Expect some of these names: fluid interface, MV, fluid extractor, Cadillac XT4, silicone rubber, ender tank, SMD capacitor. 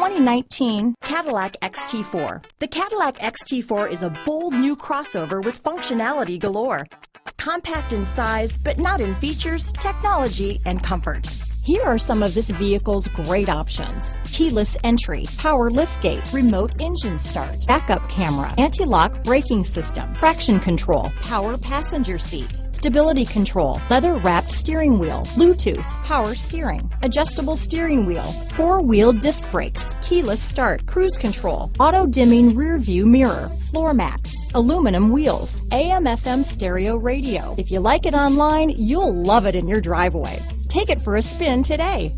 2019 Cadillac XT4. The Cadillac XT4 is a bold new crossover with functionality galore. Compact in size, but not in features, technology, and comfort. Here are some of this vehicle's great options: keyless entry, power liftgate, remote engine start, backup camera, anti-lock braking system, traction control, power passenger seat, stability control, leather-wrapped steering wheel, Bluetooth, power steering, adjustable steering wheel, four-wheel disc brakes, keyless start, cruise control, auto-dimming rear-view mirror, floor mats, aluminum wheels, AM/FM stereo radio. If you like it online, you'll love it in your driveway. Take it for a spin today.